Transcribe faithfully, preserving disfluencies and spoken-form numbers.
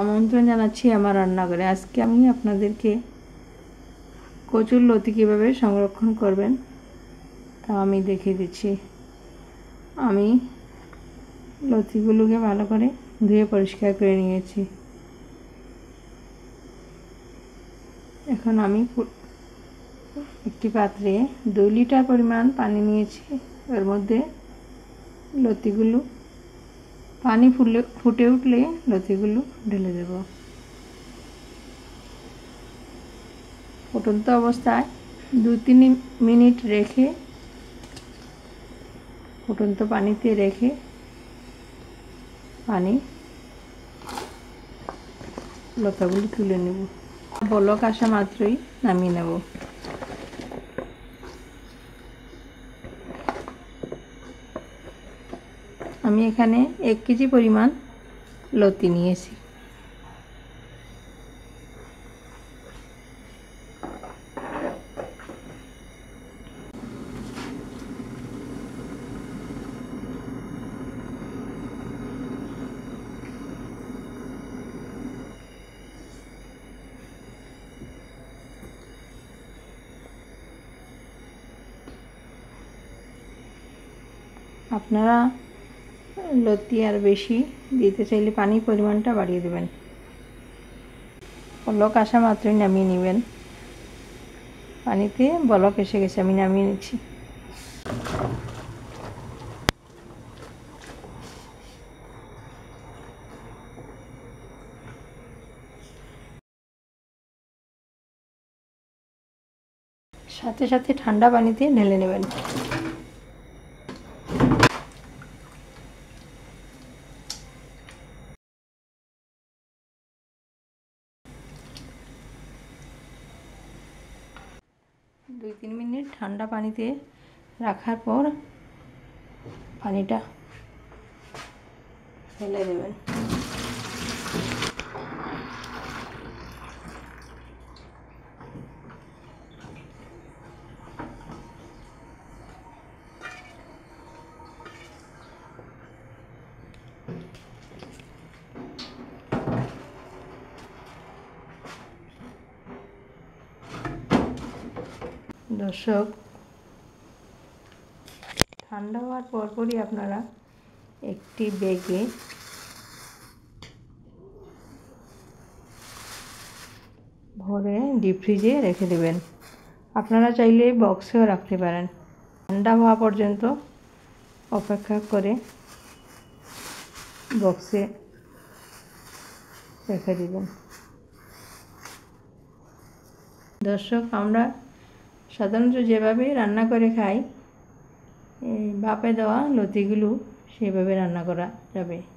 আমন্ত্রণ জানাচ্ছি আমার রান্নাঘরে। আজকে আমি আপনাদেরকে কচুর লতি কীভাবে সংরক্ষণ করবেন তা আমি দেখিয়ে দিচ্ছি। আমি লতিগুলোকে ভালো করে ধুয়ে পরিষ্কার করে নিয়েছি। এখন আমি একটি পাত্রে দুই লিটার পরিমাণ পানি নিয়েছি। এর মধ্যে লতিগুলো পানি ফুলে ফুটে উঠলে লতিগুলো ঢেলে দেব। ফুটন্ত অবস্থায় দু তিন মিনিট রেখে ফুটন্ত পানিতে রেখে পানি লতাগুলি তুলে নেব। বলক আসা মাত্রই নামিয়ে নেব। আমি এখানে এক কেজি পরিমাণ লতি নিয়েছি। আপনারা লতি আর বেশি দিতে চাইলে পানির পরিমাণটা বাড়িয়ে দেবেন। বলক আসা মাত্রই নামিয়ে নেবেন। পানিতে বলক এসে গেছে, আমি নামিয়ে নিচ্ছি। সাথে সাথে ঠান্ডা পানিতে ঢেলে নেবেন। দুই তিন মিনিট ঠান্ডা পানিতে রাখার পর পানিটা ফেলে দেবেন। দর্শক, ঠান্ডা হওয়ার পরপরই আপনারা একটি ব্যাগে ভরে ডিপ ফ্রিজে রেখে দেবেন। আপনারা চাইলে বক্সেও রাখতে পারেন। ঠান্ডা হওয়া পর্যন্ত অপেক্ষা করে বক্সে রেখে দেবেন। দর্শক, আমরা সাধারণত যেভাবে রান্না করে খাই, ভাপে দেওয়া লতিগুলো সেভাবে রান্না করা যাবে।